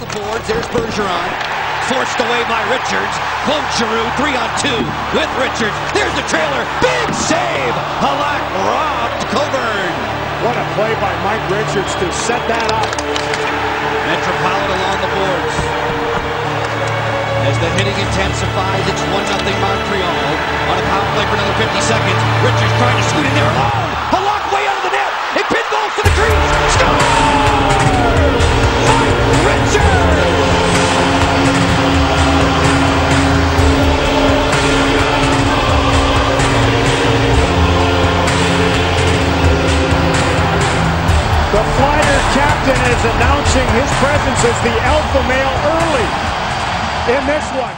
the boards. There's Bergeron, forced away by Richards. Claude Giroux, 3-on-2 with Richards. There's the trailer, big save! Halak robbed Coburn. What a play by Mike Richards to set that up. Metropolitan along the boards. As the hitting intensifies, it's 1-0 Montreal. On a power play for another 50 seconds. Richards trying to shoot in there alone. Halak way out of the net. It pinballs to the crease. Scores! Mike Richards! The Flyers captain is announcing his presence as the alpha male early in this one.